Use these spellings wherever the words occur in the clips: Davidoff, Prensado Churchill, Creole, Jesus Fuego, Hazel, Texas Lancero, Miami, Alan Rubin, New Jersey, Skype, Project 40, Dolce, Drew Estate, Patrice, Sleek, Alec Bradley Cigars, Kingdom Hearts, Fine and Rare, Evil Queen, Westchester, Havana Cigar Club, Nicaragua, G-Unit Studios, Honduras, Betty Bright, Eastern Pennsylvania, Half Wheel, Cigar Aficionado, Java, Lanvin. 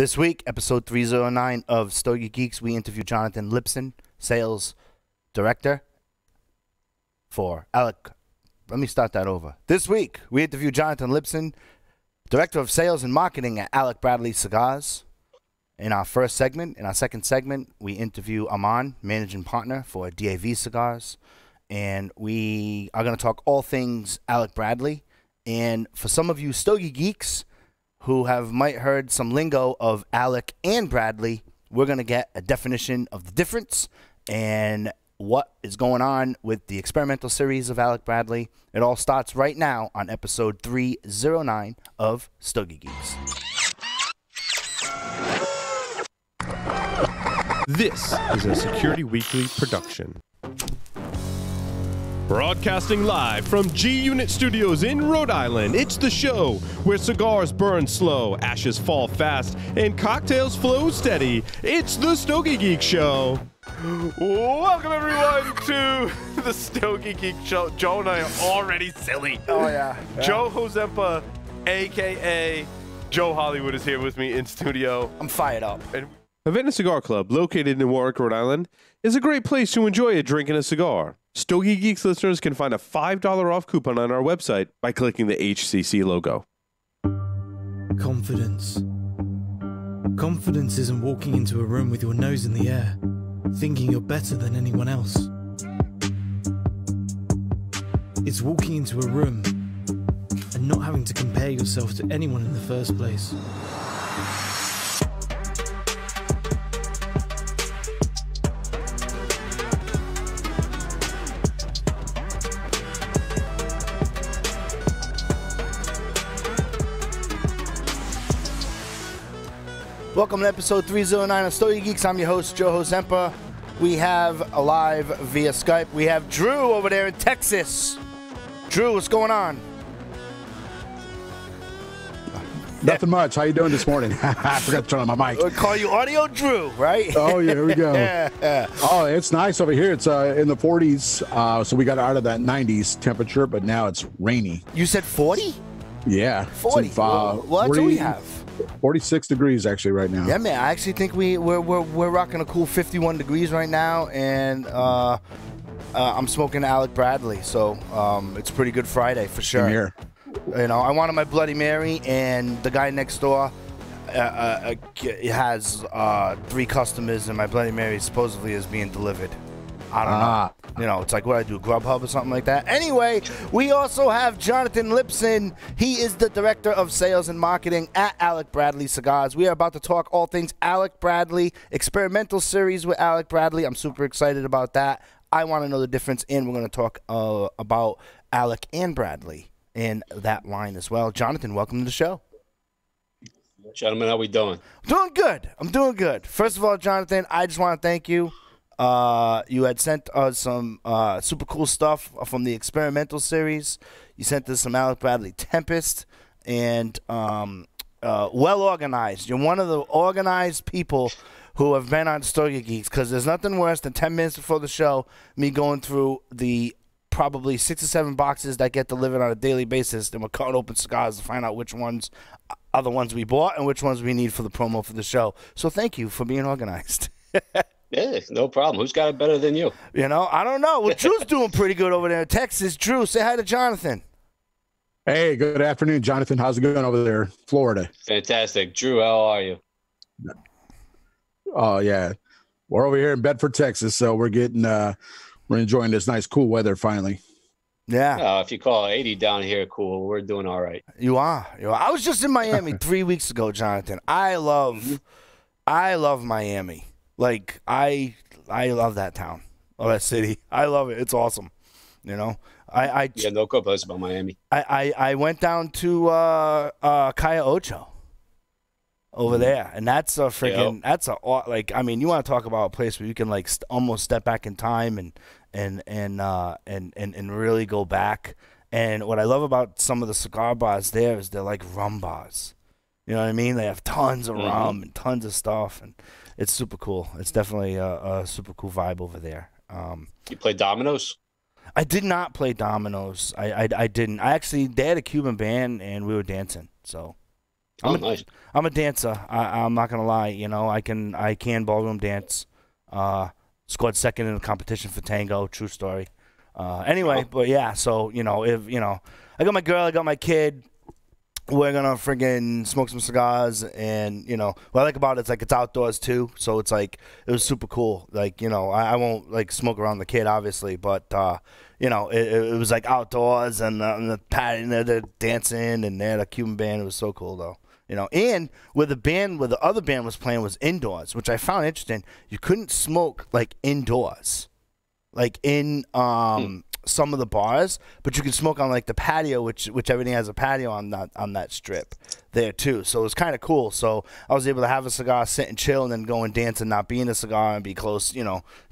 This week, episode 309 of Stogie Geeks, we interview Jonathan Lipson, sales director for Alec. Let me start that over. This week, we interview Jonathan Lipson, director of sales and marketing at Alec Bradley Cigars. In our first segment, in our second segment, we interview Aman, managing partner for DAV Cigars. And we are going to talk all things Alec Bradley. And for some of you Stogie Geeks who have might heard some lingo of Alec and Bradley, we're going to get a definition of the difference and what is going on with the experimental series of Alec Bradley. It all starts right now on episode 309 of Stogie Geeks. This is a Security Weekly production. Broadcasting live from G-Unit Studios in Rhode Island, it's the show where cigars burn slow, ashes fall fast, and cocktails flow steady. It's the Stogie Geek Show. Welcome, everyone, to the Stogie Geek Show. Joe and I are already silly. Oh, yeah. Joe Hozempa, a.k.a. Joe Hollywood, is here with me in studio. I'm fired up. And Havana Cigar Club, located in Warwick, Rhode Island, is a great place to enjoy a drink and a cigar. Stogie Geeks listeners can find a $5 off coupon on our website by clicking the HCC logo. Confidence. Confidence isn't walking into a room with your nose in the air, thinking you're better than anyone else. It's walking into a room and not having to compare yourself to anyone in the first place. Welcome to episode 309 of Stogie Geeks. I'm your host, Joe Hozempa. We have live via Skype. We have Drew over there in Texas. Drew, what's going on? Nothing much. How you doing this morning? I forgot to turn on my mic. We'll call you Audio Drew, right? Oh, yeah, here we go. Yeah. Oh, it's nice over here. It's in the 40s, so we got out of that 90s temperature, but now it's rainy. You said 40? Yeah. 40? What do we have? 46 degrees actually right now. Yeah, man, I actually think we're rocking a cool 51 degrees right now, and I'm smoking Alec Bradley, so it's pretty good Friday for sure. I'm here. You know, I wanted my Bloody Mary, and the guy next door has three customers, and my Bloody Mary supposedly is being delivered. I don't know. You know, it's like what I do, Grubhub or something like that. Anyway, we also have Jonathan Lipson. He is the Director of Sales and Marketing at Alec Bradley Cigars. We are about to talk all things Alec Bradley, experimental series with Alec Bradley. I'm super excited about that. I want to know the difference, and we're going to talk about Alec and Bradley in that line as well. Jonathan, welcome to the show. Gentlemen, how we doing? Doing good. I'm doing good. First of all, Jonathan, I just want to thank you. You had sent us some super cool stuff from the experimental series. You sent us some Alec Bradley Tempest, and well organized. You're one of the organized people who have been on Stogie Geeks, because there's nothing worse than 10 minutes before the show, me going through the probably 6 or 7 boxes that get delivered on a daily basis. Then we're cutting open cigars to find out which ones are the ones we bought and which ones we need for the promo for the show. So thank you for being organized. Yeah, no problem. Who's got it better than you? You know, I don't know. Well, Drew's doing pretty good over there in Texas. Drew, say hi to Jonathan. Hey, good afternoon, Jonathan. How's it going over there, Florida? Fantastic. Drew, how are you? Oh, yeah. We're over here in Bedford, Texas, so we're getting we're enjoying this nice, cool weather finally. Yeah. If you call 80 down here cool, we're doing all right. You are. You are. I was just in Miami 3 weeks ago, Jonathan. I love Miami. Like, I love that town, love that city. I love it. It's awesome, you know. I yeah, no complaints about Miami. I went down to Cayo Ocho over there, and that's a freaking like, I mean, you want to talk about a place where you can like almost step back in time and really go back. And what I love about some of the cigar bars there is they're like rum bars. You know what I mean? They have tons of rum and tons of stuff, and it's super cool. It's definitely a super cool vibe over there. You play dominoes? I did not play dominoes. I didn't. I actually, they had a Cuban band, and we were dancing. So I'm a dancer. I'm not gonna lie. You know, I can ballroom dance. Scored second in a competition for tango. True story. Anyway, but yeah. So if I got my girl, I got my kid. We're gonna friggin' smoke some cigars, and what I like about it is it's outdoors too. So it's it was super cool. I won't smoke around the kid, obviously, but it was outdoors, and the patio, and they're dancing, and they had a Cuban band. It was so cool though. And where the other band was playing was indoors, which I found interesting. You couldn't smoke indoors, in some of the bars, but you could smoke on the patio, which everything has a patio on that strip there too. So it was kind of cool. So I was able to have a cigar, sit and chill, and then go and dance and not be in a cigar and be close,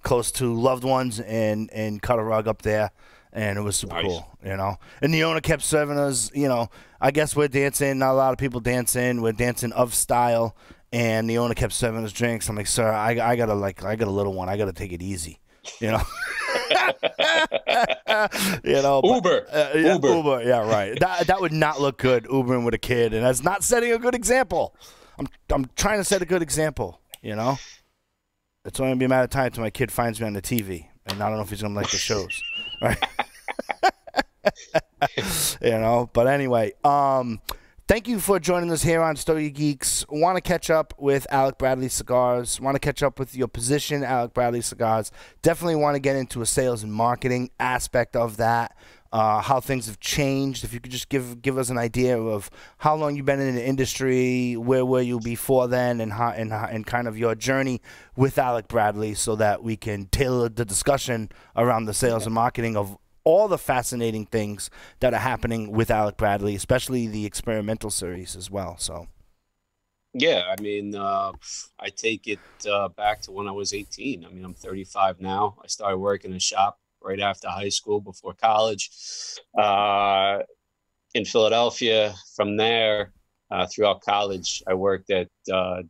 close to loved ones, and cut a rug up there. And it was super cool, And the owner kept serving us, I guess we're dancing. Not a lot of people dancing. We're dancing of style. And the owner kept serving us drinks. I'm like, sir, I got a little one. I got to take it easy, Uber. Uber. Yeah, right. That would not look good, Ubering with a kid. And that's not setting a good example. I'm trying to set a good example, It's only going to be a matter of time till my kid finds me on the TV. And I don't know if he's going to like the shows. Right. But anyway, thank you for joining us here on Stogie Geeks. Want to catch up with Alec Bradley Cigars. Want to catch up with your position, Alec Bradley Cigars. Definitely want to get into a sales and marketing aspect of that. How things have changed. If you could just give us an idea of how long you've been in the industry, where were you before then, and kind of your journey with Alec Bradley, so that we can tailor the discussion around the sales and marketing of all the fascinating things that are happening with Alec Bradley, especially the experimental series as well. So, yeah, I mean, I take it back to when I was 18. I mean, I'm 35 now. I started working in a shop right after high school, before college, in Philadelphia. From there, throughout college, I worked at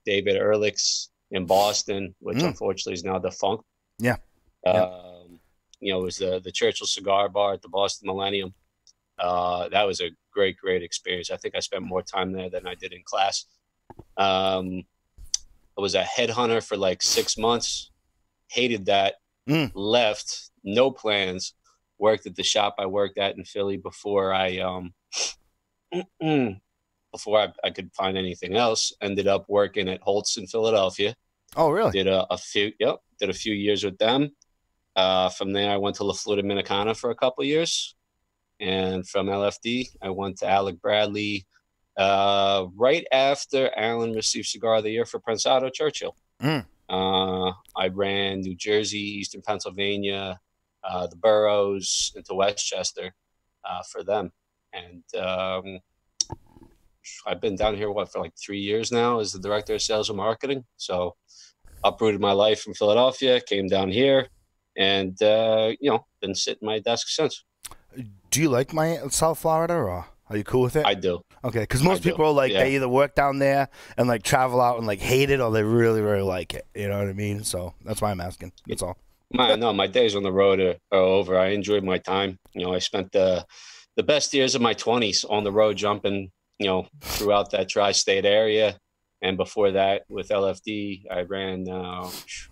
David Ehrlich's in Boston, which unfortunately is now defunct. Yeah. It was the Churchill Cigar Bar at the Boston Millennium. That was a great, great experience. I think I spent more time there than I did in class. I was a headhunter for 6 months. Hated that. Left. No plans. Worked at the shop I worked at in Philly before I could find anything else. Ended up working at Holtz in Philadelphia. Oh, really? Did a few years with them. From there, I went to La Florida Minicana for a couple of years, and from LFD, I went to Alec Bradley. Right after Alan received Cigar of the Year for Prensado Churchill. I ran New Jersey, Eastern Pennsylvania, the boroughs into Westchester for them. And I've been down here, for 3 years now as the director of sales and marketing. So uprooted my life from Philadelphia, came down here, and, been sitting at my desk since. Do you like my South Florida, or are you cool with it? I do. Okay, because most people are they either work down there and travel out and hate it, or they really, really like it. You know what I mean? So that's why I'm asking. That's all. My days on the road are over. I enjoyed my time. I spent the best years of my 20s on the road jumping, throughout that tri-state area. And before that, with LFD, I ran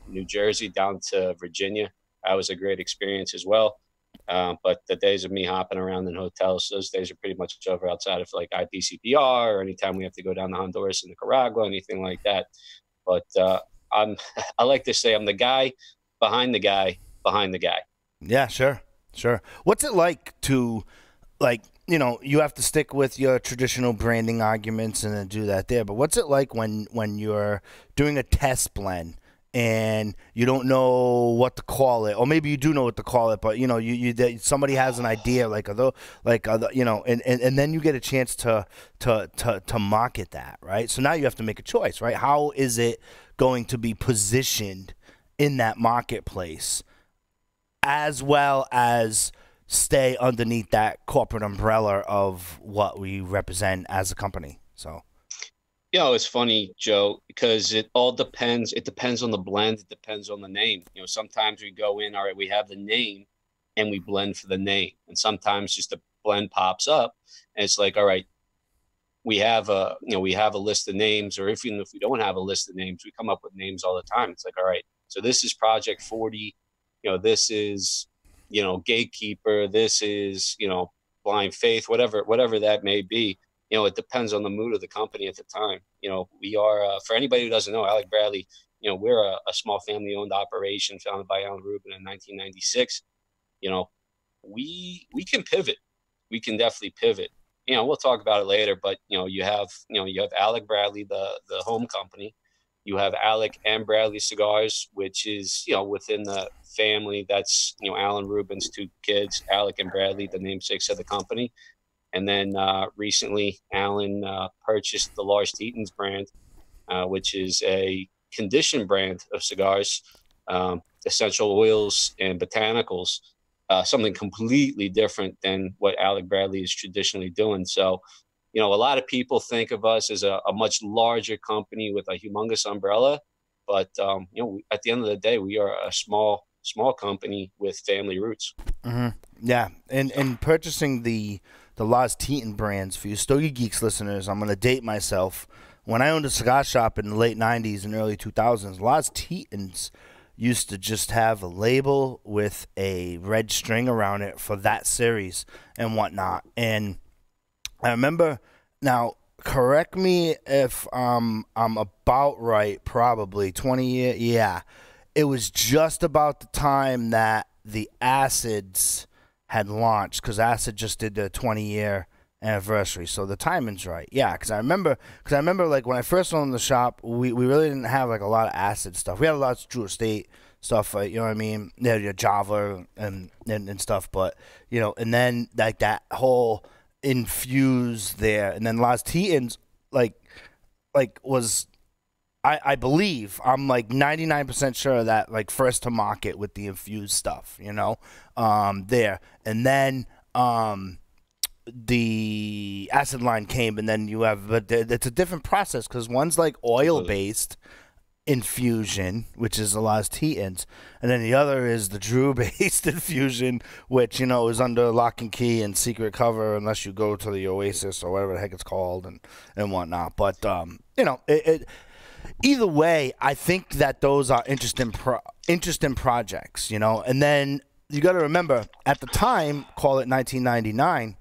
New Jersey down to Virginia. That was a great experience as well. But the days of me hopping around in hotels, those days are pretty much over outside of IPCPR or anytime we have to go down to Honduras and Nicaragua, anything like that. But I like to say I'm the guy behind the guy behind the guy. Yeah, sure. Sure. What's it like to you have to stick with your traditional branding arguments and then do that there. But what's it like when you're doing a test blend? And you don't know what to call it, or maybe you do know what to call it, but somebody has an idea, and then you get a chance to market that, right? So now you have to make a choice, right? How is it going to be positioned in that marketplace, as well as stay underneath that corporate umbrella of what we represent as a company? So. It's funny, Joe, because it all depends. It depends on the blend. It depends on the name. Sometimes we go in, all right, we have the name and we blend for the name. And sometimes just the blend pops up and it's all right, we have a, you know, we have a list of names, or even if we don't have a list of names, we come up with names all the time. It's like, all right, so this is Project 40, you know, this is, you know, Gatekeeper, this is, you know, Blind Faith, whatever that may be. You know, it depends on the mood of the company at the time. You know, we are, for anybody who doesn't know, Alec Bradley, you know, we're a small family-owned operation founded by Alan Rubin in 1996. You know, we can pivot. We can definitely pivot. You know, we'll talk about it later, but, you have Alec Bradley, the home company. You have Alec and Bradley Cigars, which is, you know, within the family. That's, you know, Alan Rubin's two kids, Alec and Bradley, the namesakes of the company. And then recently, Alan purchased the Lars Tetens brand, which is a conditioned brand of cigars, essential oils and botanicals, something completely different than what Alec Bradley is traditionally doing. So, you know, a lot of people think of us as a much larger company with a humongous umbrella. But, you know, at the end of the day, we are a small company with family roots. Mm-hmm. Yeah. And purchasing the Lars Tetens brands, for you Stogie Geeks listeners, I'm going to date myself. When I owned a cigar shop in the late 90s and early 2000s, Lars Tetens used to just have a label with a red string around it for that series and whatnot. And I remember, now correct me if I'm about right, probably 20 years, yeah. It was just about the time that the Acids had launched, because Acid just did their 20-year anniversary, so the timing's right. Yeah, because I remember like when I first owned the shop, we really didn't have like a lot of Acid stuff. We had a lot of Drew Estate stuff, you know what I mean? Yeah, your Java and stuff, but you know, and then like that whole infuse there, and then Lars Tetens like was. I believe, I'm like 99% sure that like first to market with the infused stuff, you know, there. And then the Acid line came, and then you have, but it's a different process, because one's like oil-based infusion, which is the Lars Tetens, and then the other is the Drew-based infusion, which, you know, is under lock and key and secret cover unless you go to the Oasis or whatever the heck it's called and whatnot. But, you know, it either way, I think that those are interesting projects, you know. And then you got to remember, at the time, call it 1999,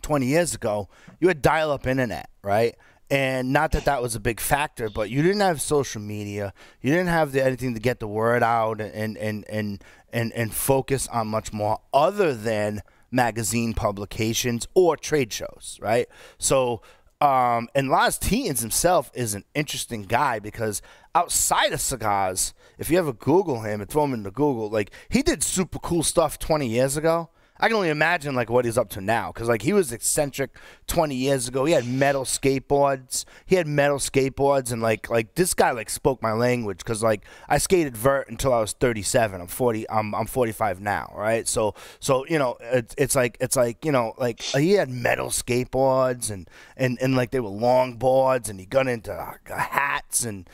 20 years ago, you had dial-up internet, right? And not that that was a big factor, but you didn't have social media. You didn't have anything to get the word out and focus on much more other than magazine publications or trade shows, right? So. And Lars Tetens himself is an interesting guy, because outside of cigars, if you ever Google him and throw him into Google, like, he did super cool stuff 20 years ago. I can only imagine, like, what he's up to now, because, like, he was eccentric 20 years ago. He had metal skateboards. And, like this guy, like, spoke my language, because, like, I skated vert until I was 37. I'm 45 now, right? So you know, it's like, you know, like, he had metal skateboards and like, they were long boards, and he got into hats and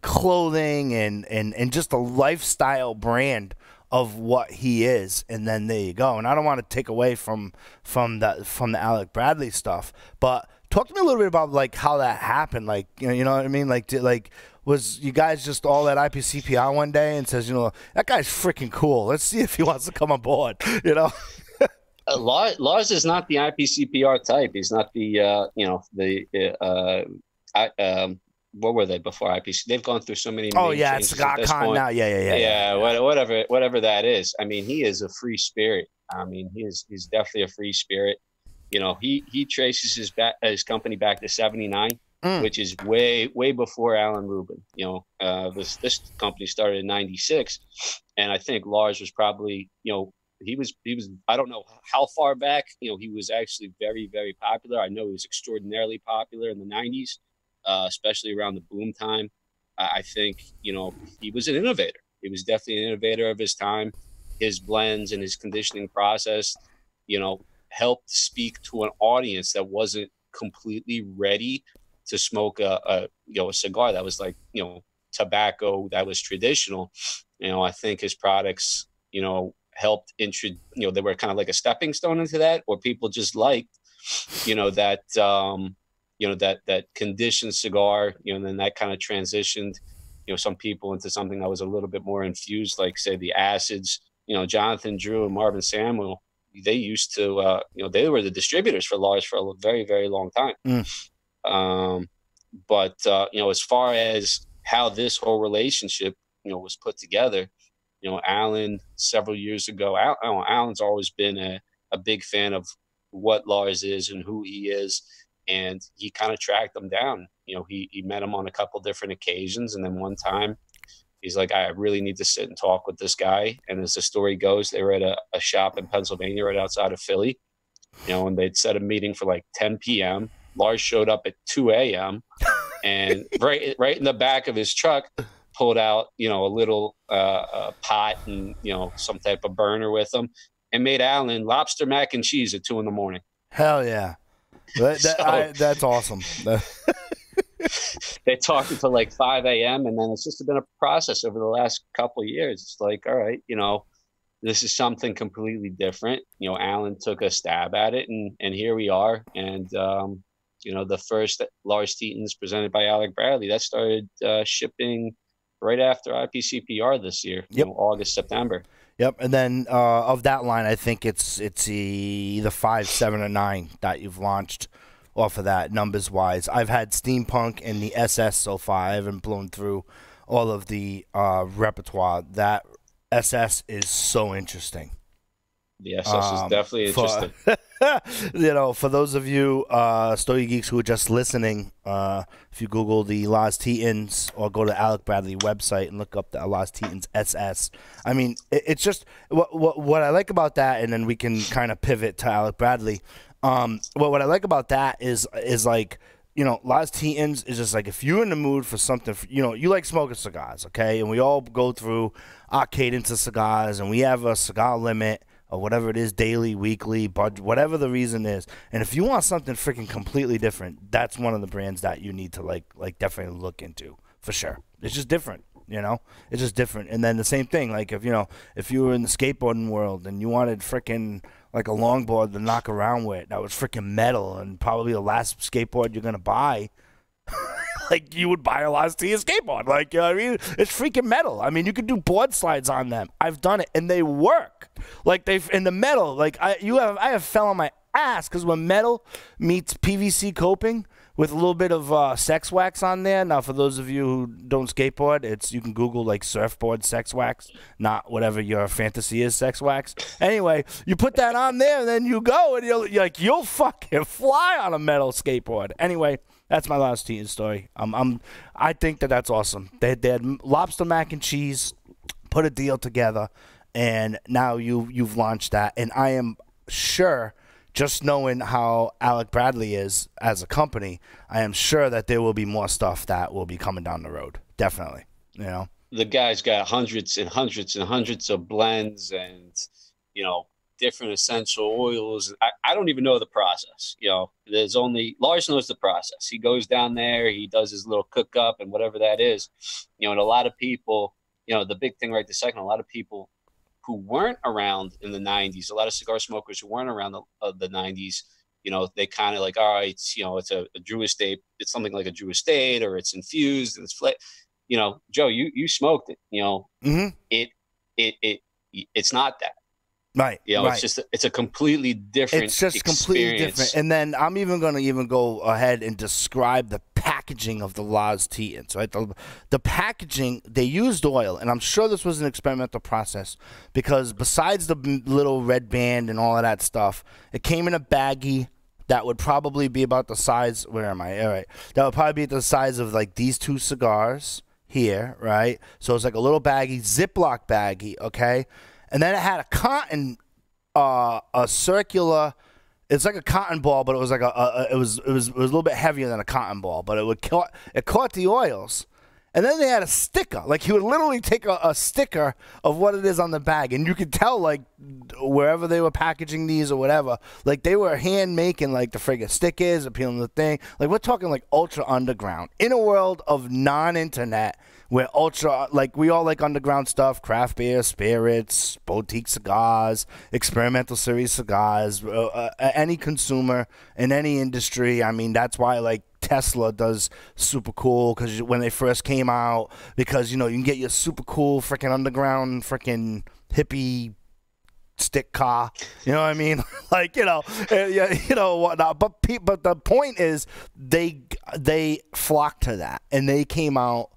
clothing and just a lifestyle brand of what he is. And then there you go. And I don't want to take away from the Alec Bradley stuff, but talk to me a little bit about like how that happened. Like, you know what I mean? Like, was you guys just all at IPCPR one day and says, you know, that guy's freaking cool, let's see if he wants to come aboard, you know? Lars is not the IPCPR type. He's not the what were they before IPC? They've gone through so many. Oh yeah, it's CigarCon now. Yeah. Whatever that is. I mean, he is a free spirit. I mean, he's definitely a free spirit. You know, he traces his company back to '79, which is way before Alan Rubin. You know, this company started in '96, and I think Lars was probably, you know, he was I don't know how far back. You know, he was actually very, very popular. I know he was extraordinarily popular in the '90s. Especially around the boom time. I think, you know, he was an innovator. He was definitely an innovator of his time. His blends and his conditioning process, you know, helped speak to an audience that wasn't completely ready to smoke a cigar that was like, you know, tobacco that was traditional. You know, I think his products, you know, helped they were kind of like a stepping stone into that, or people just liked, you know, that you know, that conditioned cigar, you know, and then that kind of transitioned, you know, some people into something that was a little bit more infused, like say the Acids, you know, Jonathan, Drew and Marvin Samuel, they used to, you know, they were the distributors for Lars for a very, very long time. But you know, as far as how this whole relationship, you know, was put together, you know, Alan several years ago, Alan's always been a big fan of what Lars is and who he is. And he kind of tracked him down. You know, he met him on a couple different occasions. And then one time he's like, I really need to sit and talk with this guy. And as the story goes, they were at a shop in Pennsylvania right outside of Philly, you know, and they'd set a meeting for like 10 p.m. Lars showed up at 2 a.m. and right in the back of his truck, pulled out, you know, a little a pot and, you know, some type of burner with him and made Alan lobster mac and cheese at 2 a.m. Hell yeah. That's awesome. They talked until like 5 a.m. and then it's just been a process over the last couple of years. It's like, all right, you know, this is something completely different. You know, Alan took a stab at it and here we are. And, you know, the first Lars Tetens presented by Alec Bradley, that started shipping right after IPCPR this year, you know, August, September. Yep, and then of that line, I think it's either 5, 7, or 9 that you've launched off of that numbers wise. I've had Steampunk and the SS so far. I haven't blown through all of the repertoire. That SS is so interesting. The SS is definitely interesting. You know, for those of you Stogie Geeks who are just listening, if you Google the Lars Tetens or go to Alec Bradley website and look up the Lars Tetens SS, I mean, it's just what I like about that, and then we can kind of pivot to Alec Bradley. What I like about that is like, you know, Lars Tetens is just like, if you're in the mood for something, you know, you like smoking cigars, okay? And we all go through our cadence of cigars, and we have a cigar limit, or whatever it is, daily, weekly, budget, whatever the reason is. And if you want something freaking completely different, that's one of the brands that you need to, like definitely look into, for sure. It's just different, you know? It's just different. And then the same thing, like, if, you know, if you were in the skateboarding world and you wanted freaking, like, a longboard to knock around with that was freaking metal and probably the last skateboard you're going to buy, like, you would buy a Lars Tetens skateboard. Like, you know what I mean? It's freaking metal. I mean, you could do board slides on them. I've done it, and they work. Like, they've, in the metal, like, I have fell on my ass, because when metal meets PVC coping with a little bit of sex wax on there. Now, for those of you who don't skateboard, it's, you can Google, like, surfboard sex wax, not whatever your fantasy is, sex wax. Anyway, you put that on there, and then you go, and you're like, you'll fucking fly on a metal skateboard. Anyway, that's my Lars Tetens story. I think that that's awesome. They had lobster mac and cheese, put a deal together, and now you've launched that. And I am sure, just knowing how Alec Bradley is as a company, I am sure that there will be more stuff that will be coming down the road. Definitely, you know. The guy's got hundreds and hundreds and hundreds of blends, and you know, different essential oils. I don't even know the process. You know, there's only Lars knows the process. He goes down there, he does his little cook up and whatever that is, you know. And a lot of people, you know, the big thing right this second, a lot of people who weren't around in the 90s, a lot of cigar smokers who weren't around the 90s, you know, they kind of like, all right, you know, it's a Drew Estate, it's something like a Drew Estate, or it's infused and it's flat. You know, Joe, you smoked it, you know. It's not that. Right, you know, right. It's a completely different experience. It's just completely different. And then I'm even going to go ahead and describe the packaging of the Lars Tetens, right? The packaging, they used oil, and I'm sure this was an experimental process, because besides the little red band and all of that stuff, it came in a baggie that would probably be about the size, where am I? All right. That would probably be the size of, like, these two cigars here, right? So it's like a little baggie, Ziploc baggie, okay? And then it had a cotton, a circular. It's like a cotton ball, but it was like it was a little bit heavier than a cotton ball, but it caught the oils. And then they had a sticker. Like, he would literally take a sticker of what it is on the bag, and you could tell, like, wherever they were packaging these or whatever, like, they were hand making, like, the friggin' stickers, appealing the thing. Like, we're talking, like, ultra underground in a world of non-internet. We're ultra, like, we all like underground stuff, craft beer, spirits, boutique cigars, experimental series cigars, any consumer in any industry. I mean, that's why, like, Tesla does super cool because when they first came out, because, you know, you can get your super cool freaking underground freaking hippie stick car, you know what I mean? Like, you know, yeah, you know, whatnot. But the point is, they flocked to that, and they came out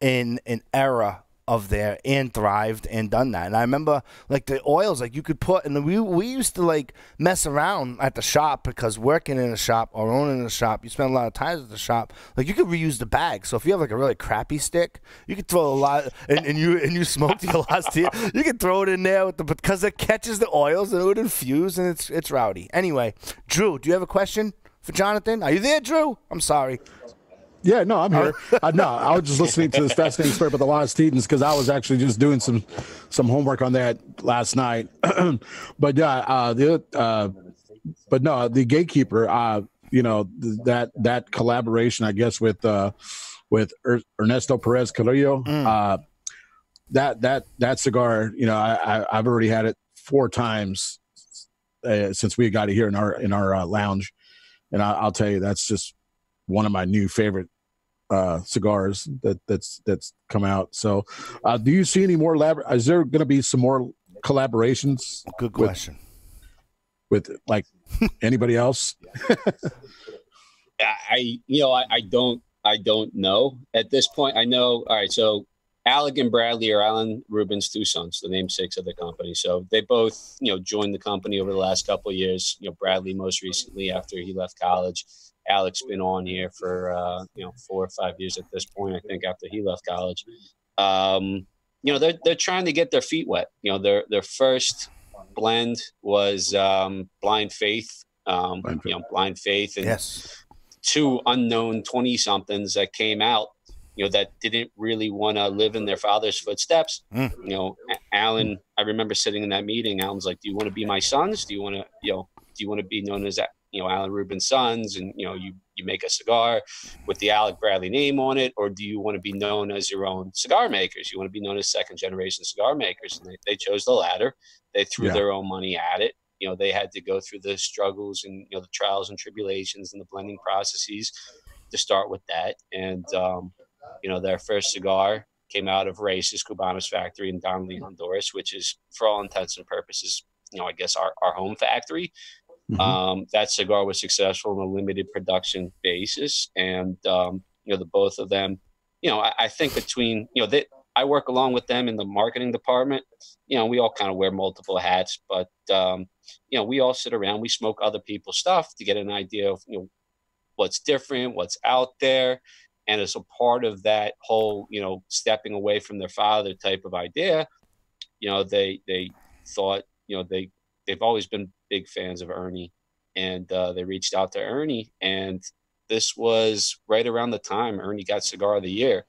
in an era of there and thrived and done that. And I remember, like, the oils, like, you could put, and we used to, like, mess around at the shop, because working in a shop or owning a shop, you spend a lot of time at the shop. Like, you could reuse the bag. So if you have, like, a really crappy stick, you could throw a lot, and you smoked the last tea, you could throw it in there with the, because it catches the oils and it would infuse, and it's rowdy. Anyway, Drew, do you have a question for Jonathan? Are you there, Drew? I'm sorry. Yeah, no, I'm here. No, I was just listening to this fascinating story about the Lars Tetens, because I was actually just doing some homework on that last night. But yeah, but no, the Gatekeeper, you know, that collaboration, I guess, with Ernesto Perez Carrillo, that cigar, you know, I've already had it 4 times since we got it here in our lounge, and I'll tell you, that's just one of my new favorite cigars that's come out. So do you see any more is there going to be some more collaborations? Good question. With like anybody else? I don't know at this point. I know, all right, so Alec and Bradley are Alan Rubin's 2 sons, the namesakes of the company. So they both, you know, joined the company over the last couple of years. You know, Bradley most recently after he left college. Alec's been on here for, you know, 4 or 5 years at this point, I think, after he left college. You know, they're trying to get their feet wet. You know, their first blend was Blind Faith, you know, Blind Faith. And yes. 2 unknown 20-somethings that came out, you know, that didn't really want to live in their father's footsteps. You know, Alan, I remember sitting in that meeting, Alan's like, do you want to be my sons? Do you want to, you know, do you want to be known as that? You know, Alan Rubin's sons, and, you know, you make a cigar with the Alec Bradley name on it, or do you want to be known as your own cigar makers? You want to be known as second generation cigar makers. And they chose the latter. They threw their own money at it. You know, they had to go through the struggles and, you know, the trials and tribulations and the blending processes to start with that. And, you know, their first cigar came out of Race's Cubanos factory in Donnelly, Honduras, which is, for all intents and purposes, you know, I guess our home factory. That cigar was successful on a limited production basis. And, you know, the both of them, you know, I think between, you know, I work along with them in the marketing department. You know, we all kind of wear multiple hats, but, you know, we all sit around, we smoke other people's stuff to get an idea of, you know, what's different, what's out there. And as a part of that whole, you know, stepping away from their father type of idea, you know, they thought, you know, they've always been big fans of Ernie, and they reached out to Ernie, and this was right around the time Ernie got Cigar of the Year.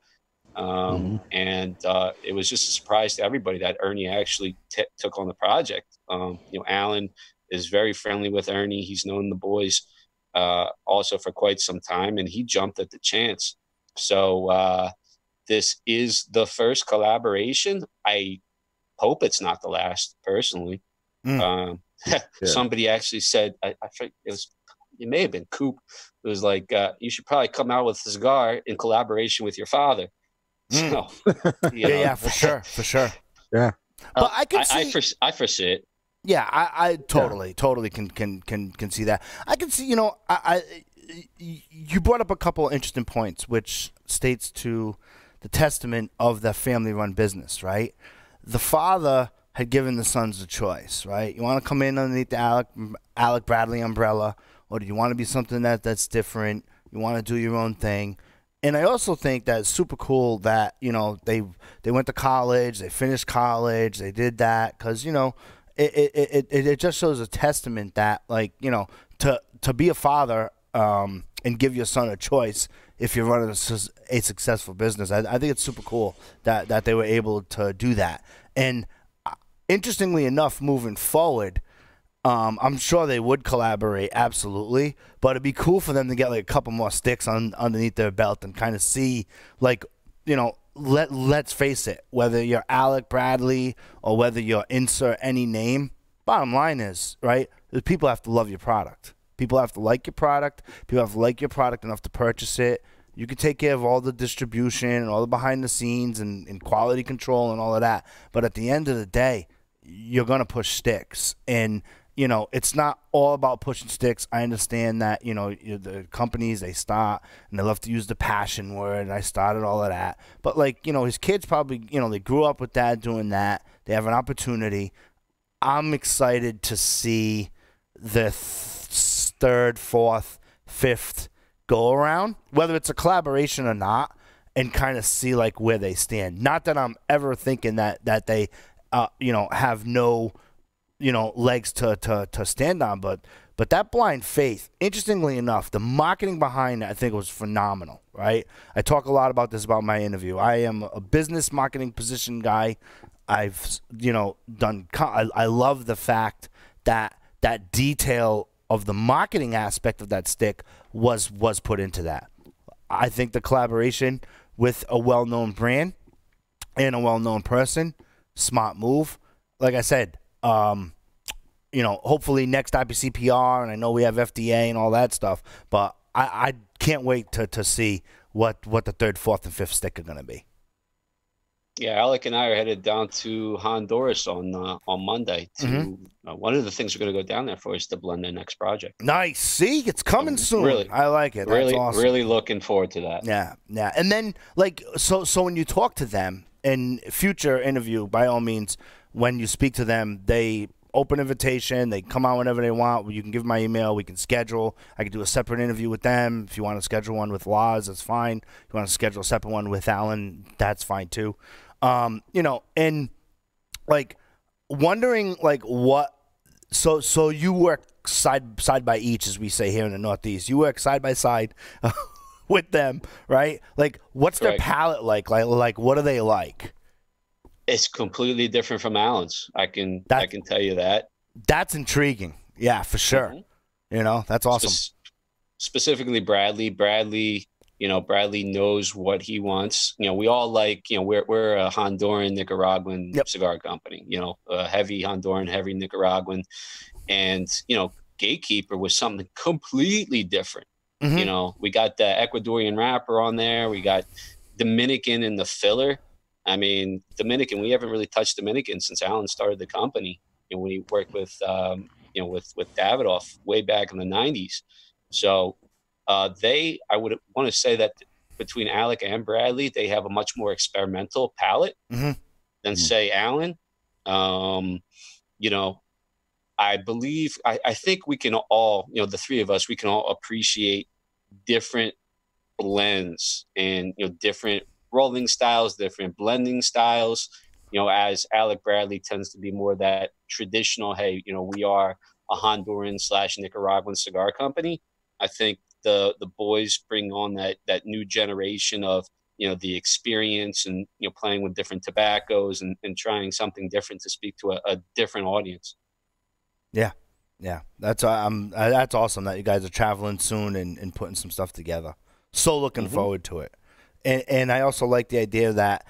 And it was just a surprise to everybody that Ernie actually took on the project. You know, Alan is very friendly with Ernie. He's known the boys also for quite some time, and he jumped at the chance. So this is the first collaboration. I hope it's not the last, personally. Somebody actually said, I think it may have been Coop. It was like, you should probably come out with a cigar in collaboration with your father. So, you know. Yeah, for sure. Yeah, but I can see. I foresee it. Yeah, I totally can see that. I can see. You know, you brought up a couple of interesting points, which states to the testament of the family-run business, right? The father had given the sons a choice, right? You want to come in underneath the Alec Bradley umbrella, or do you want to be something that's different? You want to do your own thing. And I also think that it's super cool that, you know, they went to college, they finished college, they did that, because, you know, it just shows a testament that, like, you know, to be a father and give your son a choice if you're running a successful business. I think it's super cool that they were able to do that. And interestingly enough, moving forward, I'm sure they would collaborate, absolutely. But it'd be cool for them to get like a couple more sticks underneath their belt and kind of see, like, you know, let's face it, whether you're Alec Bradley or whether you're insert any name, bottom line is, right, people have to love your product. People have to like your product. People have to like your product enough to purchase it. You can take care of all the distribution and all the behind the scenes and quality control and all of that. But at the end of the day, you're going to push sticks. And, you know, it's not all about pushing sticks. I understand that, you know, the companies, they start and they love to use the passion word. And I started all of that. But, like, you know, his kids probably, you know, they grew up with dad doing that. They have an opportunity. I'm excited to see the third, fourth, fifth go around, whether it's a collaboration or not, and kind of see like where they stand. Not that I'm ever thinking that they, you know, have no, you know, legs to stand on, but that Blind Faith, interestingly enough, the marketing behind it, I think, was phenomenal, right? I talk a lot about this about my interview. I am a business marketing position guy. I've, you know, done. I love the fact that that detail of the marketing aspect of that stick was put into that. I think the collaboration with a well-known brand and a well-known person, smart move. Like I said, you know, hopefully next IPCPR, and I know we have FDA and all that stuff, but I can't wait to see what the third, fourth, and fifth stick are going to be. Yeah, Alec and I are headed down to Honduras on Monday. To, one of the things we're going to go down there for is to blend their next project. Nice. See, it's coming soon. Really, I like it. Really, that's awesome. Really looking forward to that. Yeah, yeah. And then, like, so when you talk to them in future interview, by all means, when you speak to them, they open invitation. They come out whenever they want. You can give my email. We can schedule. I can do a separate interview with them. If you want to schedule one with Lars, that's fine. If you want to schedule a separate one with Alan, that's fine too. You know, and like wondering like what, so you work side by each, as we say here in the Northeast, you work side by side with them, right? Like what's Correct. Their palate like what are they like? It's completely different from Alan's. I can tell you that. That's intriguing. Yeah, for sure. You know, that's awesome. Specifically Bradley, you know, Bradley knows what he wants. You know, we all like, you know, we're a Honduran, Nicaraguan cigar company, you know, heavy Honduran, heavy Nicaraguan. And, you know, Gatekeeper was something completely different. You know, we got the Ecuadorian wrapper on there. We got Dominican in the filler. I mean, Dominican, we haven't really touched Dominican since Alan started the company. And we worked with, you know, with Davidoff way back in the 90s. So, I would want to say that between Alec and Bradley, they have a much more experimental palette than say Alan. You know, I believe, I think we can all, you know, the three of us, we can all appreciate different blends and, you know, different rolling styles, different blending styles, you know, as Alec Bradley tends to be more that traditional, hey, you know, we are a Honduran/Nicaraguan cigar company. I think the boys bring on that new generation of, you know, the experience and, you know, playing with different tobaccos and trying something different to speak to a different audience. Yeah. Yeah. That's awesome that you guys are traveling soon and putting some stuff together. So looking forward to it. And I also like the idea that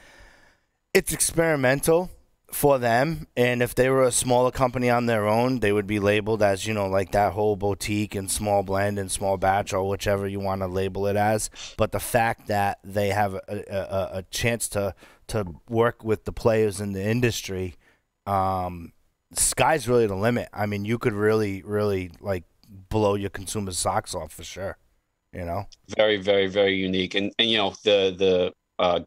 it's experimental for them, and if they were a smaller company on their own, they would be labeled as, you know, like that whole boutique and small blend and small batch or whichever you want to label it as. But the fact that they have a chance to work with the players in the industry, sky's really the limit. I mean, you could really, really like blow your consumer's socks off for sure. You know, very, very, very unique, and you know the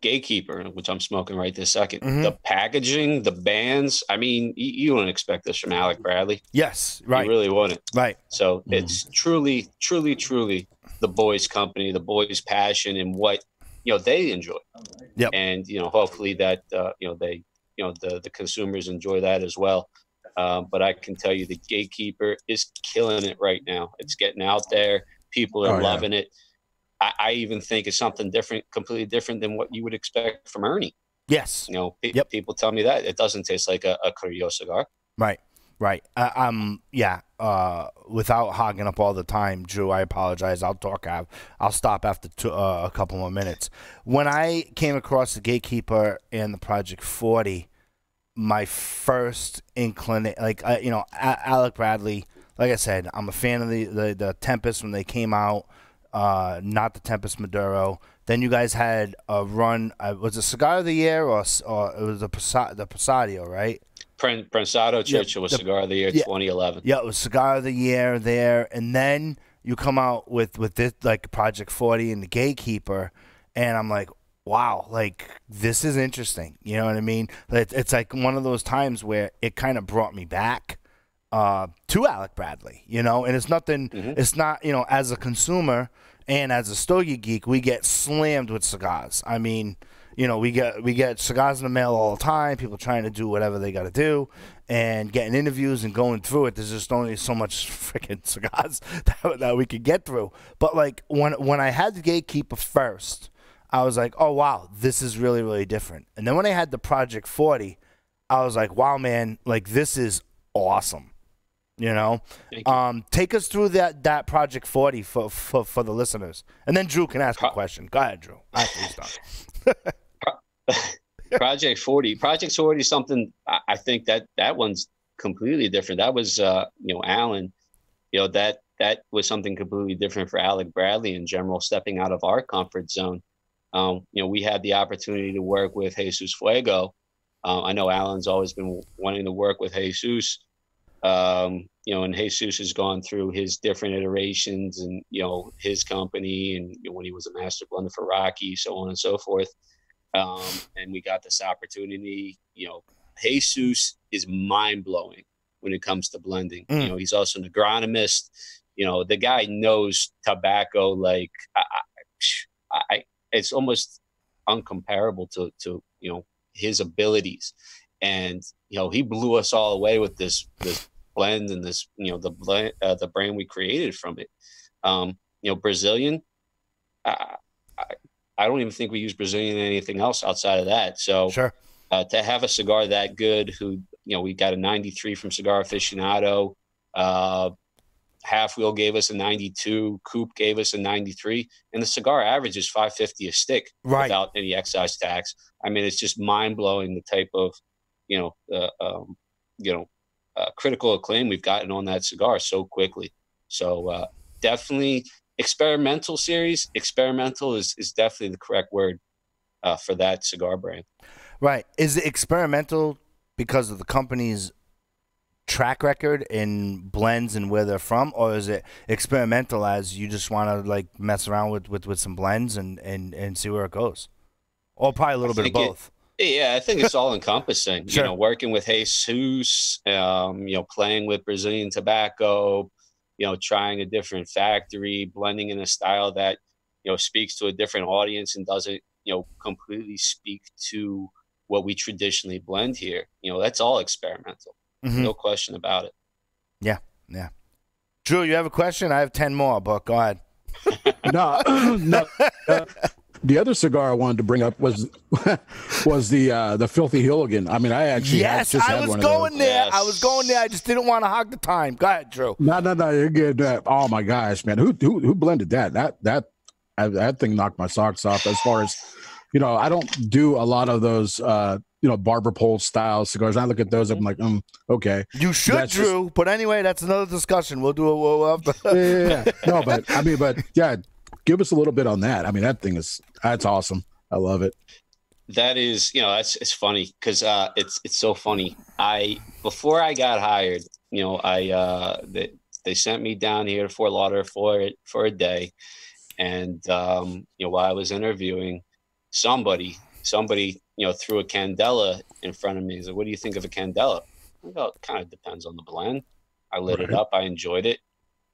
Gatekeeper, which I'm smoking right this second. The packaging, the bands. I mean, you wouldn't expect this from Alec Bradley. Yes, right. You really wouldn't. Right. So it's truly, truly, truly the boys' company, the boys' passion, and what, you know, they enjoy. Yep. And, you know, hopefully that, you know, they, you know, the consumers enjoy that as well. But I can tell you the Gatekeeper is killing it right now. It's getting out there. People are loving it. I even think it's something different, completely different than what you would expect from Ernie. Yes. You know, people tell me that it doesn't taste like a Carrillo cigar. Right. Right. Yeah. Without hogging up all the time, Drew, I apologize. I'll talk. I'll stop after a couple more minutes. When I came across the Gatekeeper and the Project 40, my first inclination, like, you know, Alec Bradley, like I said, I'm a fan of the Tempest when they came out, not the Tempest Maduro. Then you guys had a run. Was it Cigar of the Year or it was the Prensado, right? Prensado Churchill was Cigar of the Year 2011. Yeah, it was Cigar of the Year there. And then you come out with this, like Project 40 and the Gatekeeper. And I'm like, wow, like this is interesting. You know what I mean? It's like one of those times where it kind of brought me back to Alec Bradley, you know? And it's nothing, it's not, you know, as a consumer and as a Stogie geek, we get slammed with cigars. I mean, you know, we get cigars in the mail all the time, people trying to do whatever they got to do and getting interviews and going through it. There's just only so much freaking cigars that we could get through. But like when I had the Gatekeeper first, I was like, oh, wow, this is really, really different. And then when I had the Project 40, I was like, wow, man, like this is awesome. You know, take us through that Project 40 for the listeners. And then Drew can ask a question. Go ahead, Drew. Project 40. Project 40 is something I think that one's completely different. That was, you know, Alan, you know, that was something completely different for Alec Bradley in general, stepping out of our comfort zone. You know, we had the opportunity to work with Jesus Fuego. I know Alan's always been wanting to work with Jesus, you know, and Jesus has gone through his different iterations and, you know, his company and you know, when he was a master blender for Rocky, so on and so forth. And we got this opportunity, you know, Jesus is mind blowing when it comes to blending. You know, he's also an agronomist, you know, the guy knows tobacco. Like it's almost uncomparable to you know his abilities, and you know he blew us all away with this blend and this you know the blend, the brand we created from it. You know Brazilian, I don't even think we use Brazilian in anything else outside of that. So sure. To have a cigar that good, who you know we got a 93 from Cigar Aficionado, Half Wheel gave us a 92, Coop gave us a 93, and the cigar average is $5.50 a stick without any excise tax. I mean, it's just mind blowing the type of, you know, critical acclaim we've gotten on that cigar so quickly. So definitely experimental series. Experimental is definitely the correct word for that cigar brand. Right. Is it experimental because of the company's track record in blends and where they're from, or is it experimental as you just want to like mess around with some blends and see where it goes, or probably a little bit of both? Yeah, I think it's all encompassing. Sure. You know, working with Jesus, you know, playing with Brazilian tobacco, you know, trying a different factory, blending in a style that you know speaks to a different audience and doesn't you know completely speak to what we traditionally blend here. You know, that's all experimental. No question about it. Yeah, yeah. Drew, you have a question? I have 10 more, but go ahead. The other cigar I wanted to bring up was the Filthy Hooligan. I mean, I actually I was going there. I just didn't want to hog the time. Go ahead, Drew. No, you're good. Oh my gosh, man, who blended that? That thing knocked my socks off. As far as you know, I don't do a lot of those. You know, barber pole style cigars. I look at those, I'm like, okay. You should, Drew. But anyway, that's another discussion. We'll do a No, but I mean, but yeah, give us a little bit on that. I mean, that thing is, that's awesome. I love it. That is, you know, it's funny because it's so funny. Before I got hired, you know, they sent me down here to Fort Lauderdale for a day, and you know, while I was interviewing, somebody you know, threw a candela in front of me. He's like, what do you think of a candela? I go, it kind of depends on the blend. I lit it up. I enjoyed it.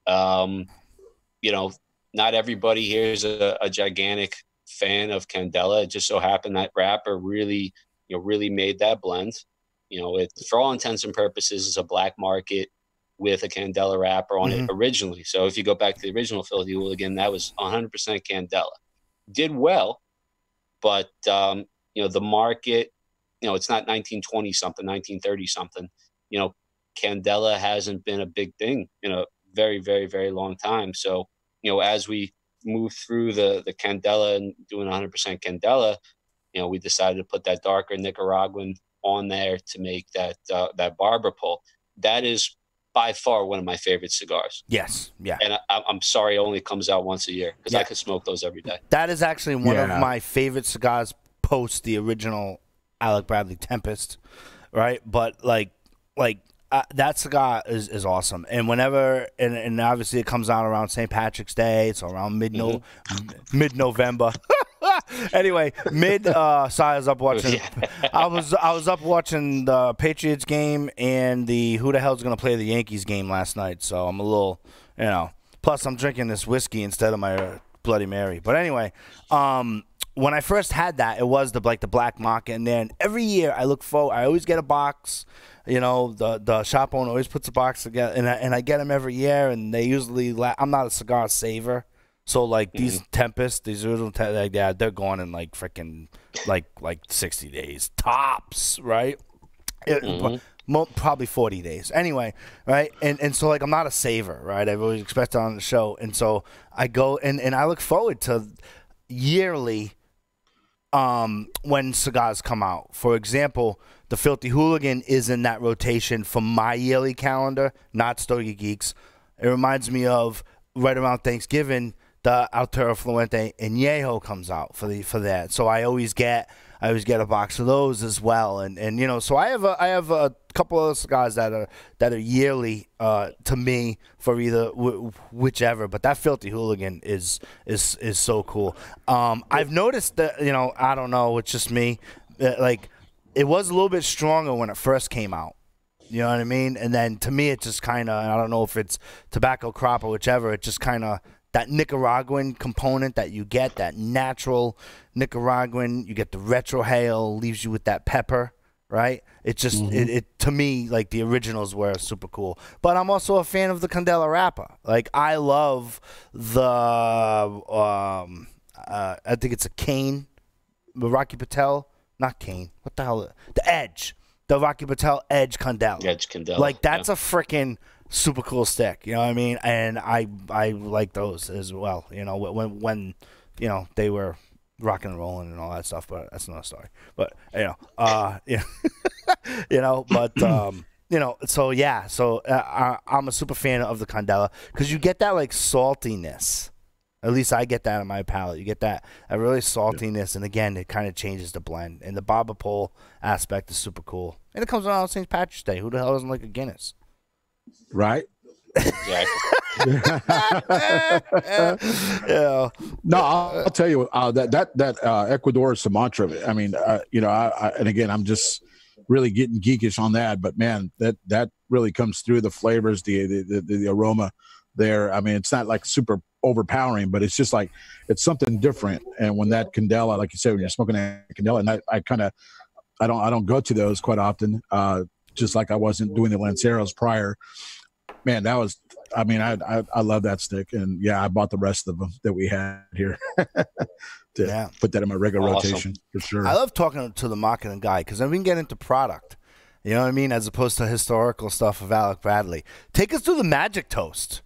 You know, not everybody here is a gigantic fan of candela. It just so happened that wrapper really, you know, really made that blend. You know, it, for all intents and purposes, is a Black Market with a candela wrapper on it originally. So if you go back to the original Filthy Hooligan, that was 100% candela. Did well, but, you know, the market, you know, it's not 1920 something, 1930 something, you know, candela hasn't been a big thing in a very, very, very long time. So, you know, as we move through the candela and doing 100% candela, you know, we decided to put that darker Nicaraguan on there to make that, that barber pole. That is by far one of my favorite cigars. Yes. Yeah. And I'm sorry it only comes out once a year, because I could smoke those every day. That is actually one of my favorite cigars post the original Alec Bradley Tempest, right? But that cigar is awesome. And whenever, and obviously it comes out around St. Patrick's Day. It's around mid-November. Anyway, sorry, I was up watching. I was up watching the Patriots game and the who the hell's gonna play the Yankees game last night. So I'm a little, you know. Plus, I'm drinking this whiskey instead of my Bloody Mary. But anyway, when I first had that, it was the Black Market in there. And every year I look forward. I always get a box. You know, the shop owner always puts a box together, and I get them every year. And they usually I'm not a cigar saver. So like these Tempest, these original they're gone in like freaking like 60 days tops, right? Probably 40 days. Anyway, right? And so like I'm not a saver, right? I've always expressed it on the show, and so I go and I look forward to yearly when cigars come out. For example, the Filthy Hooligan is in that rotation for my yearly calendar, not Stogie Geeks. It reminds me of right around Thanksgiving. The Altero Fluente Añejo comes out for that, so I always get a box of those as well, and you know, so I have a couple of cigars that are yearly to me for either whichever, but that Filthy Hooligan is so cool. I've noticed that, you know, I don't know, it's just me, like it was a little bit stronger when it first came out. You know what I mean? And then to me, it just kind of, I don't know if it's tobacco crop or whichever, it just kind of, that Nicaraguan component that you get, that natural Nicaraguan, you get the retrohale, leaves you with that pepper, right? It just, it to me, like the originals were super cool. But I'm also a fan of the Candela Rapa. Like, I love the, I think it's a Cane, Rocky Patel, not Cane, what the hell, the Edge. The Rocky Patel Edge Candela. Edge Candela. Like, that's a freaking super cool stick. You know what I mean? And I like those as well. You know, when you know, they were rocking and rolling and all that stuff. But that's another story. But, you know, yeah, you know, but, you know, so, yeah. So, I'm a super fan of the Candela because you get that, like, saltiness. At least I get that in my palate. You get that really saltiness, and again, it kind of changes the blend. And the Baba Pole aspect is super cool. And it comes around St. Patrick's Day. Who the hell doesn't like a Guinness? Right? Yeah. Yeah. No, I'll tell you that Ecuador Sumatra. I mean, you know, I, and again, I'm just really getting geekish on that. But man, that really comes through the flavors, the aroma there. I mean, it's not like super overpowering, but it's just like it's something different. And when that Candela, like you said, when you're smoking that Candela, and I don't go to those quite often, just like I wasn't doing the Lanceros prior. Man, that was, I mean, I love that stick, and yeah, I bought the rest of them that we had here to put that in my regular rotation for sure. I love talking to the marketing guy because then we can get into product, you know what I mean, as opposed to historical stuff of Alec Bradley. Take us through the Magic Toast.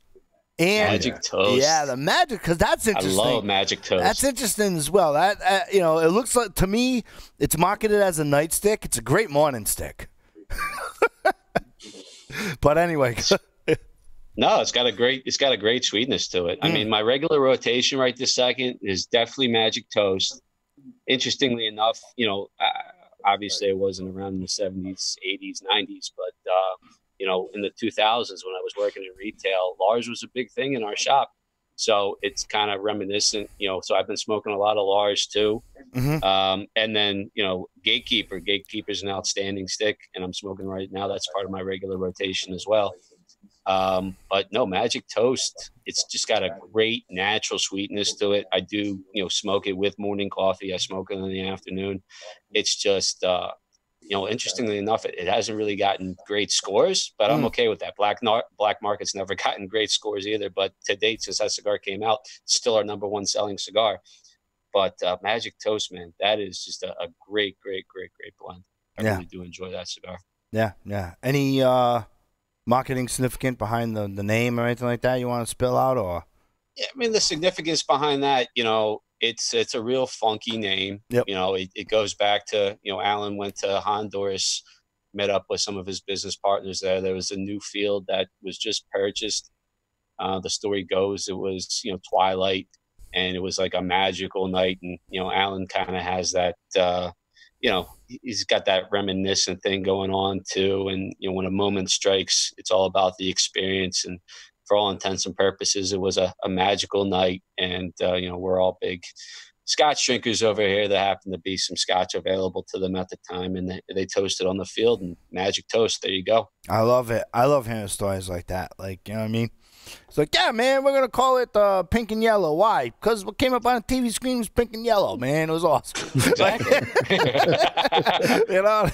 And, Magic Toast. Yeah, the Magic, because that's interesting. I love Magic Toast. That's interesting as well. That you know, it looks like, to me, it's marketed as a night stick. It's a great morning stick. But anyway, no, it's got a great sweetness to it. I mean, my regular rotation right this second is definitely Magic Toast. Interestingly enough, you know, obviously I wasn't around in the 70s, 80s, 90s, but. You know, in the 2000s when I was working in retail, Lars was a big thing in our shop. So it's kind of reminiscent, you know, so I've been smoking a lot of Lars too. And then, you know, Gatekeeper. Gatekeeper's an outstanding stick, and I'm smoking right now. That's part of my regular rotation as well. But no, Magic Toast, it's just got a great natural sweetness to it. I do, you know, smoke it with morning coffee. I smoke it in the afternoon. It's just, you know, interestingly enough, it hasn't really gotten great scores, but I'm okay with that. Black Market's never gotten great scores either, but to date, since that cigar came out, it's still our #1 selling cigar. But Magic Toast, man, that is just a great, great, great, great blend. I really do enjoy that cigar. Yeah, yeah. Any marketing significant behind the name or anything like that you want to spill out? Or yeah, I mean, the significance behind that, you know, it's a real funky name. You know, it goes back to, you know, Alan went to Honduras met up with some of his business partners there. There was a new field that was just purchased. The story goes, it was, twilight, and it was like a magical night. And, Alan kind of has that, he's got that reminiscent thing going on too. And, when a moment strikes, it's all about the experience. And for all intents and purposes, it was a magical night. And, we're all big Scotch drinkers over here. There happened to be some Scotch available to them at the time, and they toasted on the field, and Magic Toast. There you go. I love it. I love hearing stories like that. Like, you know what I mean? It's like, yeah, man, we're going to call it Pink and Yellow. Why? Because what came up on the TV screen was pink and yellow, man. It was awesome. Exactly. You know?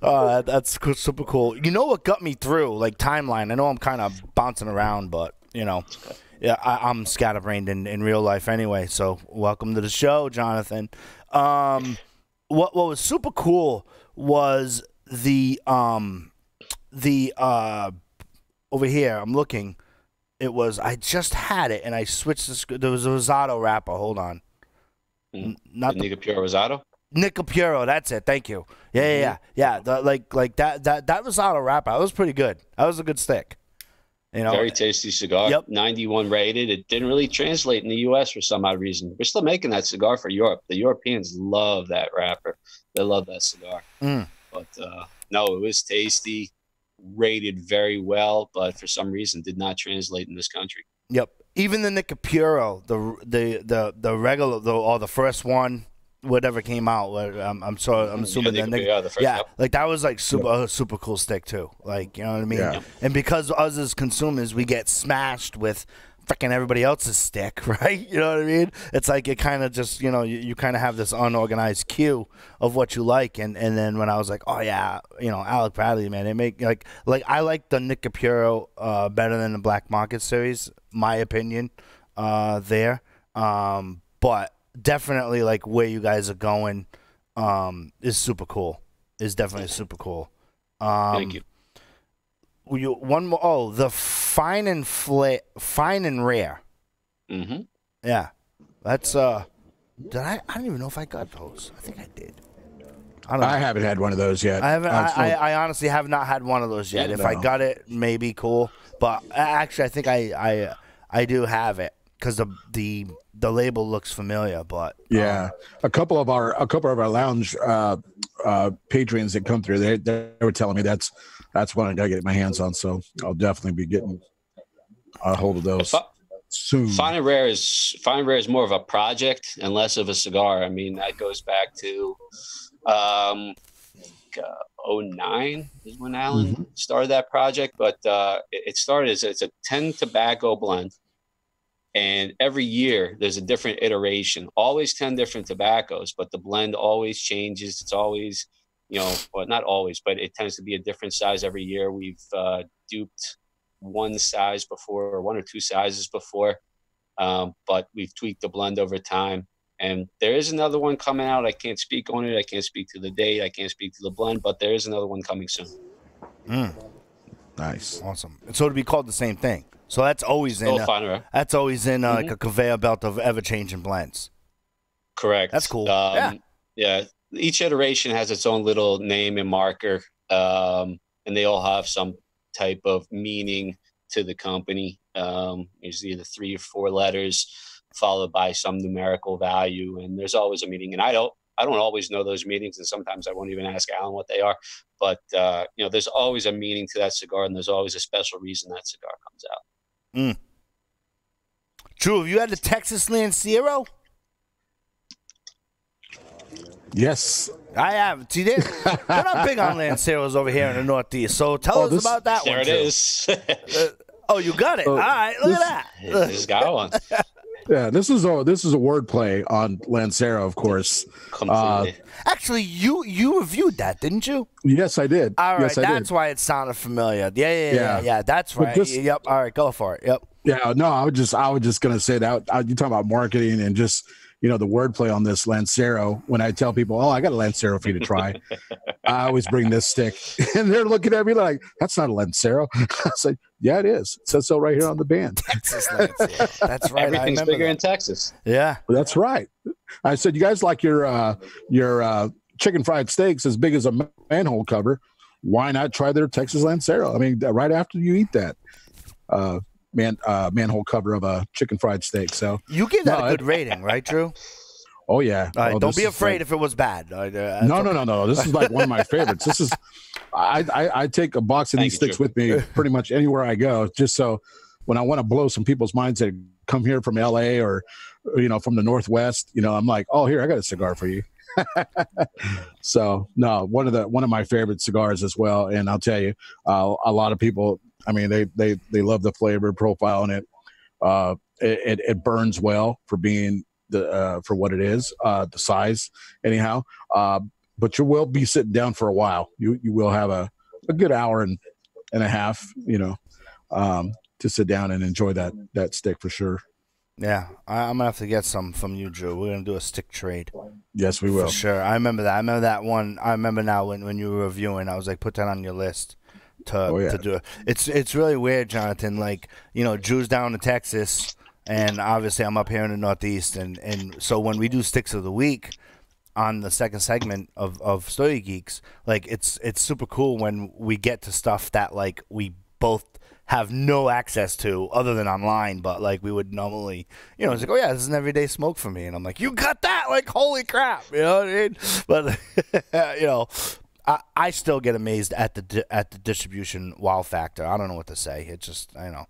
Oh, that's super cool. You know what got me through, like, timeline? I know I'm kind of bouncing around, but, yeah, I'm scatterbrained in real life anyway. So welcome to the show, Jonathan. What was super cool was the over here, I'm looking. It was, I just had it, and I switched this. There was a Rosado wrapper. Hold on. Not the Nica Puro Rosado? Nica Puro, that's it. Thank you. Yeah. The, like that Rosado wrapper, that was pretty good. That was a good stick. Very tasty cigar. Yep. 91 rated. It didn't really translate in the U.S. for some odd reason. We're still making that cigar for Europe. The Europeans love that wrapper. They love that cigar. But, no, it was tasty, rated very well, but for some reason did not translate in this country. Yep. Even the Nica Puro, the regular, or the first one, whatever came out. I'm assuming that like that was like super cool stick too. Like, you know what I mean? Yeah. And because us as consumers, we get smashed with freaking everybody else's stick, right? You know what I mean? It's like it kind of just, you kind of have this unorganized queue of what you like. And then when I was like, oh yeah, Alec Bradley, man, I like the Nica Puro better than the Black Market series, my opinion, but definitely, like, where you guys are going is super cool. Is definitely super cool. Thank you. One more. Oh, the Fine and Rare. Mm-hmm. Yeah, that's. Did I? I don't even know if I got those. I think I did. I haven't had one of those yet. I haven't. I honestly have not had one of those yet. If I got it, maybe cool. But actually, I think I do have it. Because the label looks familiar, but yeah, a couple of our lounge patrons that come through, they were telling me that's one I gotta get my hands on. So I'll definitely be getting a hold of those soon. Fine and Rare is more of a project and less of a cigar. I mean, that goes back to 2009 is when Alan started that project, but it started as it's a 10 tobacco blend. And every year there's a different iteration, always 10 different tobaccos, but the blend always changes. It's always, well, not always, but it tends to be a different size every year. We've duped one size before, or one or two sizes before, but we've tweaked the blend over time. And there is another one coming out. I can't speak on it. I can't speak to the date. I can't speak to the blend, but there is another one coming soon. Nice. Awesome. And so it'll be called the same thing. So that's always in like a conveyor belt of ever-changing blends. Correct. That's cool. Yeah. Each iteration has its own little name and marker, and they all have some type of meaning to the company. There's either 3 or 4 letters followed by some numerical value, and there's always a meaning. And I don't always know those meanings, and sometimes I won't even ask Alan what they are. But, there's always a meaning to that cigar, and there's always a special reason that cigar comes out. Drew, have you had the Texas Lancero? Yes, I have. See, they're not big on Lanceros over here in the Northeast. So tell us about that one. There it is. You got it. All right, look at that. He's got one. Yeah, this is a wordplay on Lancero, of course. Actually, you reviewed that, didn't you? Yes, I did. All right, yes, that's why it sounded familiar. Yeah. That's right. Yep. All right, go for it. Yep. Yeah. No, I was just gonna say that you're talking about marketing and just the wordplay on this Lancero. When I tell people, oh, I got a Lancero for you to try, I always bring this stick, and they're looking at me like, that's not a Lancero. I was like, yeah, it is. It says so right here on the band. Texas Lancero. That's right. Everything's bigger in Texas. Yeah, that's right. I said, you guys like your chicken fried steaks as big as a manhole cover, why not try their Texas Lancero? I mean, right after you eat that manhole cover of a chicken fried steak. So you give that a good rating, right, Drew? Oh yeah. All right, oh, don't be afraid if it was bad. No. This is like one of my favorites. This is, I take a box of these sticks with me pretty much anywhere I go, just so when I want to blow some people's minds that come here from LA or, you know, from the Northwest, you know, I'm like, oh, here, I got a cigar for you. So no, one of my favorite cigars as well. And I'll tell you, a lot of people, I mean, they love the flavor profile in it. It burns well for being for what it is, the size anyhow. But you will be sitting down for a while. You will have a good hour and a half, you know, to sit down and enjoy that stick for sure. Yeah, I'm going to have to get some from you, Drew. We're going to do a stick trade. Yes, we will. For sure. I remember that. I remember that one. I remember now when you were reviewing, I was like, put that on your list to do it. It's really weird, Jonathan. Like, you know, Drew's down in Texas, and obviously I'm up here in the Northeast. And so when we do Sticks of the Week on the second segment of Stogie Geeks, like, it's super cool when we get to stuff that, like, we both – have no access to other than online, but like we would normally, you know, it's like, oh yeah, this is an everyday smoke for me, and I'm like, you got that? Like, holy crap, you know what I mean? But you know, I still get amazed at the distribution wow factor. I don't know what to say. It just, I know,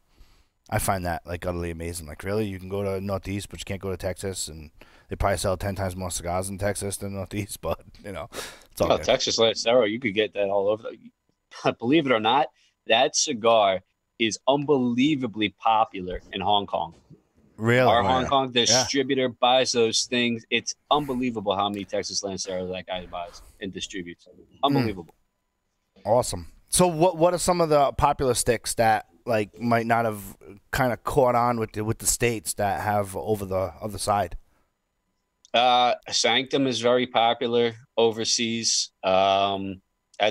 I find that like utterly amazing. Like, really, you can go to Northeast, but you can't go to Texas, and they probably sell 10 times more cigars in Texas than Northeast. But you know, it's all good. Texas Lancero, you could get that all over. Believe it or not, that cigar is unbelievably popular in Hong Kong. Really? Our Hong Kong distributor buys those things. It's unbelievable how many Texas Lancero that guy buys and distributes. Unbelievable. Awesome. So what are some of the popular sticks that like might not have kind of caught on with the states that have over the other side? Sanctum is very popular overseas. That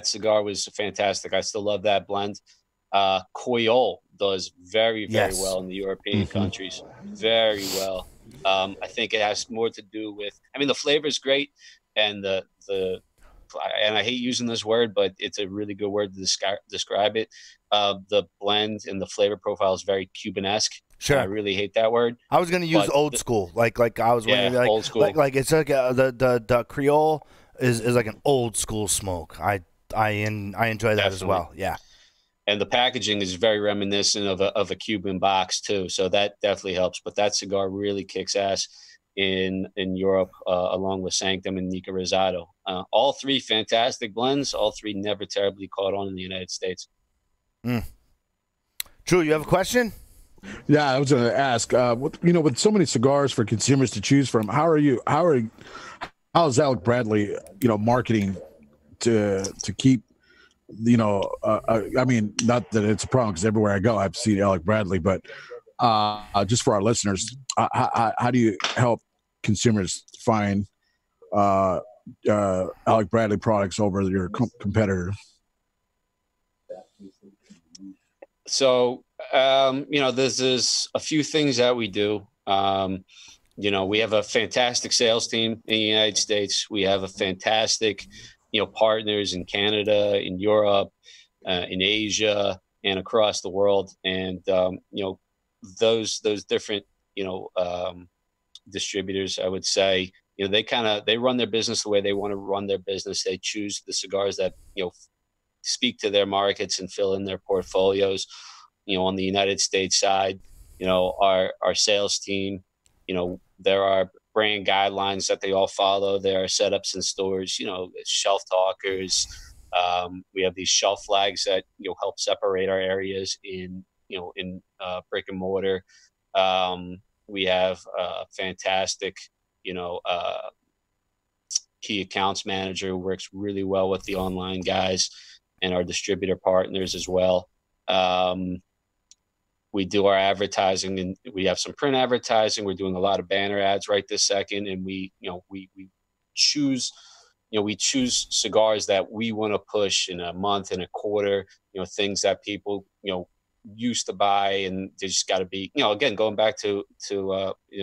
cigar was fantastic. I still love that blend. Coyol does very well in the European countries, very well. I think it has more to do with, I mean, the flavor is great, and and I hate using this word, but it's a really good word to describe it. The blend and the flavor profile is very Cuban-esque. Sure. I really hate that word. I was going to use old school, like I was wondering, like old school, like it's like the Creole is like an old school smoke. I enjoy that as well. Yeah. And the packaging is very reminiscent of a Cuban box too, so that definitely helps. But that cigar really kicks ass in Europe, along with Sanctum and Nica Rosado. All three fantastic blends. All three never terribly caught on in the United States. Drew, you have a question? Yeah, I was going to ask. You know, with so many cigars for consumers to choose from, how is Alec Bradley, you know, marketing to keep, you know, I mean, not that it's a problem, because everywhere I go, I've seen Alec Bradley, but just for our listeners, how do you help consumers find Alec Bradley products over your competitor? So, you know, there's a few things that we do. You know, we have a fantastic sales team in the United States. We have a fantastic, you know, partners in Canada, in Europe, in Asia, and across the world. And, you know, those different, you know, distributors, I would say, you know, they run their business the way they want to run their business. They choose the cigars that, you know, speak to their markets and fill in their portfolios. You know, on the United States side, you know, our sales team, you know, there are brand guidelines that they all follow. There are setups in stores, you know, shelf talkers. We have these shelf flags that, you know, help separate our areas in brick and mortar. We have fantastic, you know, key accounts manager who works really well with the online guys and our distributor partners as well. We do our advertising, and we have some print advertising. We're doing a lot of banner ads right this second. And we choose cigars that we want to push in a month and a quarter, you know, things that people, you know, used to buy, and they just got to be, you know, again, going back to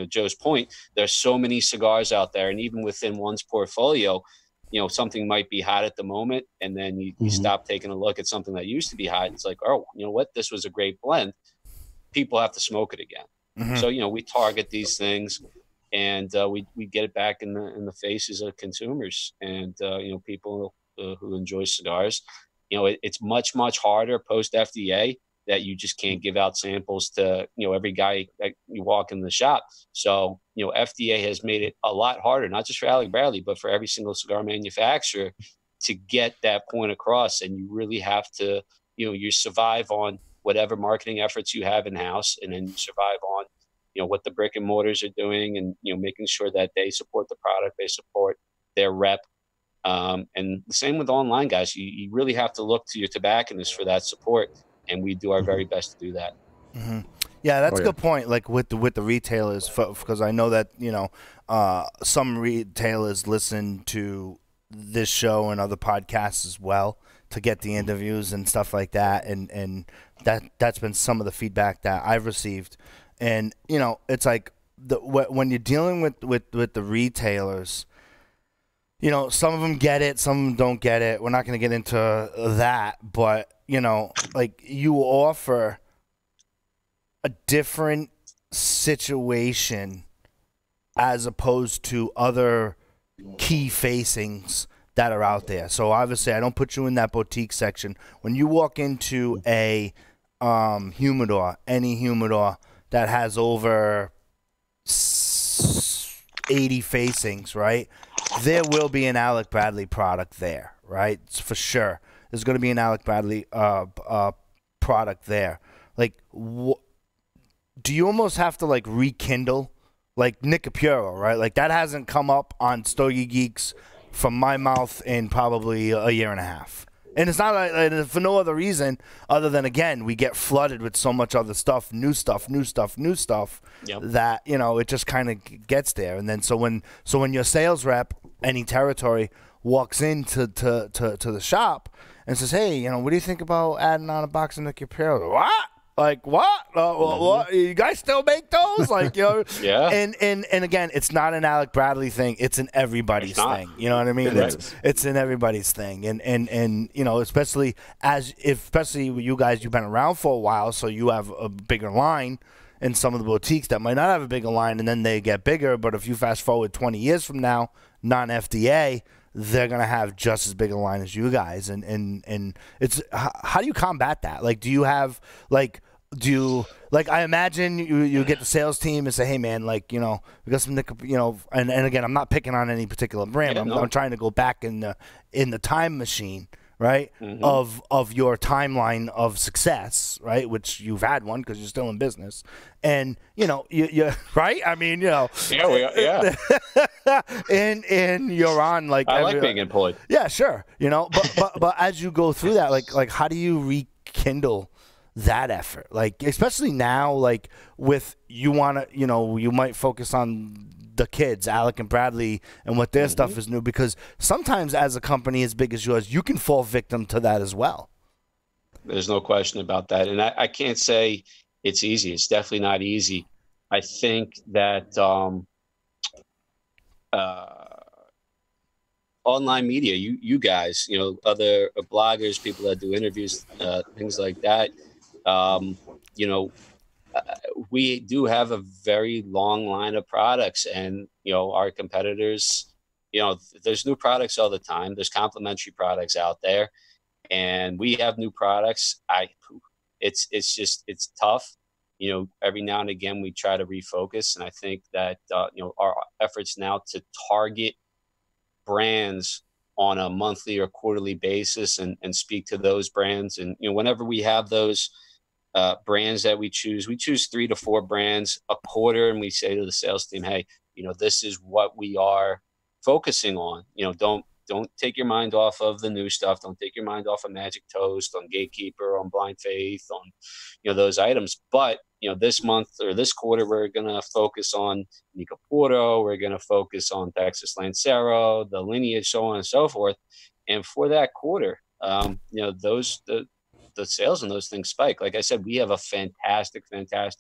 Joe's point, there's so many cigars out there, and even within one's portfolio, you know, something might be hot at the moment, and then you, you stop taking a look at something that used to be hot. And it's like, oh, you know what? This was a great blend. People have to smoke it again. So, you know, we target these things, and we get it back in the faces of consumers and, you know, people who enjoy cigars. You know, it's much, much harder post FDA that you just can't give out samples to, you know, every guy that you walk in the shop. So, you know, FDA has made it a lot harder, not just for Alec Bradley, but for every single cigar manufacturer to get that point across. And you really have to, you know, you survive on whatever marketing efforts you have in house, and then you survive on, you know, what the brick and mortars are doing, and, you know, making sure that they support the product, they support their rep. And the same with online guys. You really have to look to your tobacconist for that support. And we do our very best to do that. Yeah, that's a good point. Like with the retailers, because I know that, you know, some retailers listen to this show and other podcasts as well to get the interviews and stuff like that. And that's been some of the feedback that I've received. And, you know, it's like when you're dealing with the retailers, you know, some of them get it, some of them don't get it. We're not going to get into that, but you know, like you offer a different situation as opposed to other key facings that are out there. So obviously I don't put you in that boutique section. When you walk into a humidor, any humidor that has over 80 facings, right? There will be an Alec Bradley product there, right? It's for sure. There's going to be an Alec Bradley product there. Like, do you almost have to, like, rekindle? Like, Nica Puro, right? Like, that hasn't come up on Stogie Geeks from my mouth in probably a year and a half. And it's not like, for no other reason other than, again, we get flooded with so much other stuff, new stuff, that, you know, it just kind of gets there. And then so when your sales rep, any territory, walks into to the shop, and says, "Hey, you know, what do you think about adding on a box of Nica Puro?" What? Like what? What? You guys still make those? Like, you know, yeah. And again, it's not an Alec Bradley thing. It's an everybody's thing. You know what I mean? It's an everybody's thing. And you know, especially you guys, you've been around for a while, so you have a bigger line. And some of the boutiques that might not have a bigger line, and then they get bigger. But if you fast forward 20 years from now, non-FDA. They're going to have just as big a line as you guys. And it's, how do you combat that? Like, do you have, like, I imagine you get the sales team and say, hey man, like, you know, we got some, you know, and again, I'm not picking on any particular brand. I'm trying to go back in the time machine, right? Of your timeline of success, right? Which you've had one because you're still in business. And, you know, you right? I mean, you know. Yeah, we are, yeah. and you're on, like. I like being employed. Yeah, sure. You know, but as you go through that, like how do you rekindle that effort? Like, especially now, like with you want to, you know, you might focus on the kids, Alec and Bradley, and what their stuff is new, because sometimes as a company as big as yours, you can fall victim to that as well. There's no question about that. And I can't say it's easy. It's definitely not easy. I think that online media, you guys, you know, other bloggers, people that do interviews, things like that, you know, we do have a very long line of products, and, you know, our competitors, you know, there's new products all the time. There's complementary products out there, and we have new products. It's just, it's tough. You know, every now and again, we try to refocus. And I think that, you know, our efforts now to target brands on a monthly or quarterly basis and speak to those brands. And, you know, whenever we have those, brands that we choose 3 to 4 brands a quarter, and we say to the sales team, hey, you know, this is what we are focusing on. You know, don't take your mind off of the new stuff. Don't take your mind off of Magic Toast, on Gatekeeper, on Blind Faith, on, you know, those items. But, you know, this month or this quarter, we're going to focus on Nica Puro. We're going to focus on Texas Lancero, the lineage, so on and so forth. And for that quarter, you know, the sales on those things spike. Like I said, we have a fantastic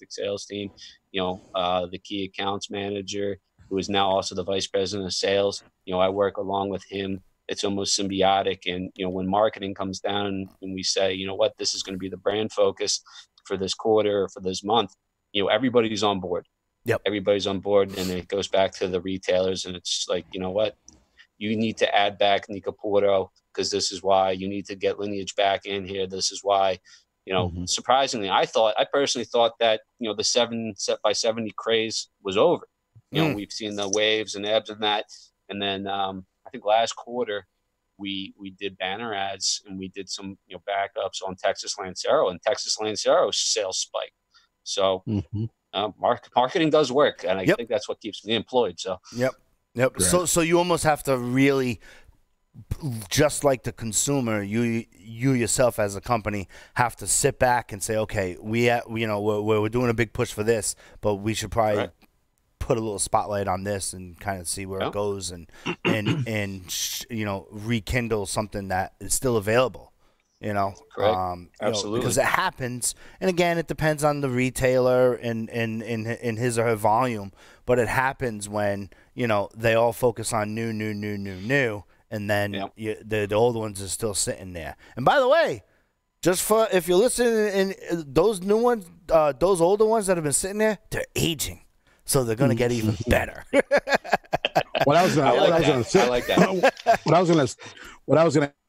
sales team. You know, the key accounts manager, who is now also the vice president of sales. You know, I work along with him it's almost symbiotic. And, you know, when marketing comes down and we say, you know what, this is going to be the brand focus for this quarter or for this month, you know, everybody's on board. Yep. Everybody's on board. And it goes back to the retailers. And it's like, you know what, you need to add back Nica Puro because this is why. You need to get Lineage back in here. This is why. You know, mm-hmm. Surprisingly, I personally thought that, you know, the 7 Set by 70 craze was over. You know, we've seen the waves and ebbs and that. And then I think last quarter we did banner ads and we did some, you know, backups on Texas Lancero, and Texas Lancero sales spiked. So mm-hmm. Marketing does work. And I think that's what keeps me employed. So, Yep. Correct. So you almost have to really, just like the consumer, you yourself as a company have to sit back and say, okay, we're doing a big push for this, but we should probably put a little spotlight on this and kind of see where it goes, and you know, rekindle something that is still available. You know, absolutely, you know, because it happens. And again, it depends on the retailer and his or her volume, but it happens when, you know, they all focus on new. And then the old ones are still sitting there. And by the way, just for if you're listening, and those new ones, those older ones that have been sitting there, they're aging, so they're gonna get even better. What I was gonna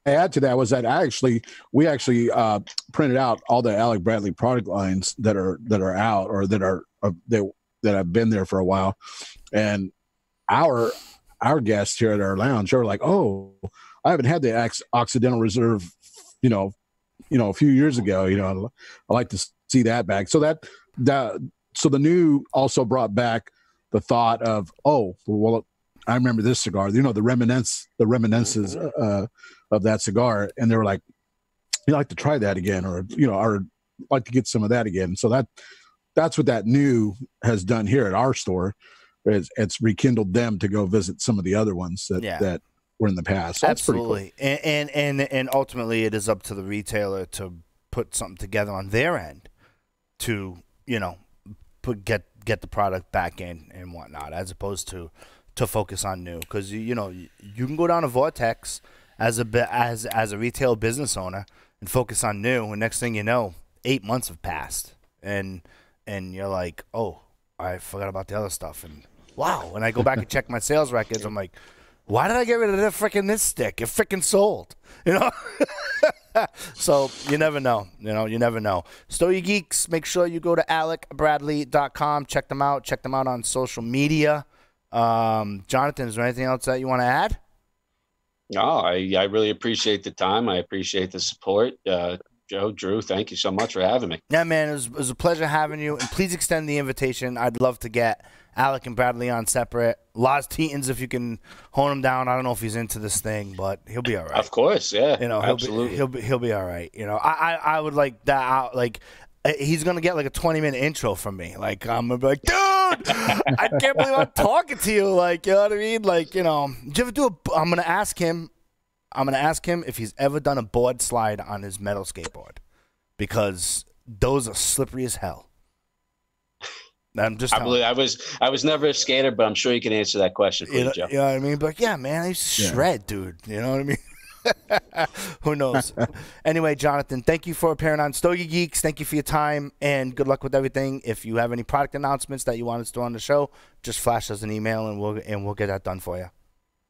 add to that was that we actually printed out all the Alec Bradley product lines that are out or that have been there for a while, and our guests here at our lounge are like, oh, I haven't had the Occidental Reserve, you know, a few years ago. You know, I like to see that back. So so the new also brought back the thought of, oh, well, I remember this cigar. You know, the reminiscences of that cigar, and they were like, you like to try that again, or you know, or like to get some of that again. So that's what that new has done here at our store. It's rekindled them to go visit some of the other ones that were in the past. So absolutely, that's pretty cool. And ultimately, it is up to the retailer to put something together on their end to, you know, get the product back in and whatnot, as opposed to focus on new, because you can go down a vortex as a retail business owner and focus on new, and next thing you know, 8 months have passed, and you're like, oh, I forgot about the other stuff, and wow, when I go back and check my sales records, I'm like, why did I get rid of this stick? It freaking sold, you know? So you never know, Stogie Geeks, make sure you go to alecbradley.com. Check them out on social media. Jonathan, is there anything else that you want to add? No, I really appreciate the time. I appreciate the support. Joe, Drew, thank you so much for having me. Yeah, man, it was a pleasure having you. And please extend the invitation. I'd love to get Alec and Bradley on separate. Lars Tetens, if you can hone him down. I don't know if he's into this thing, but he'll be all right. Of course, yeah. You know, absolutely. He'll be all right. You know, I would like that. Like, he's gonna get like a 20-minute intro from me. Like, I'm gonna be like, dude, I can't believe I'm talking to you. Like, you know what I mean? Like, you know, did you ever do a? I'm going to ask him if he's ever done a board slide on his metal skateboard, because those are slippery as hell. I'm just I was never a skater, but I'm sure you can answer that question. You know, Joe. You know what I mean? But yeah, man, he's shred, dude. You know what I mean? Who knows? Anyway, Jonathan, thank you for appearing on Stogie Geeks. Thank you for your time, and good luck with everything. If you have any product announcements that you want us to do on the show, just flash us an email, and we'll get that done for you.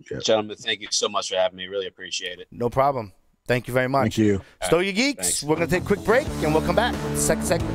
Sure. Gentlemen, thank you so much for having me. Really appreciate it. No problem. Thank you very much. Thank you. Stogie Geeks, thanks. We're going to take a quick break, and we'll come back. Second segment.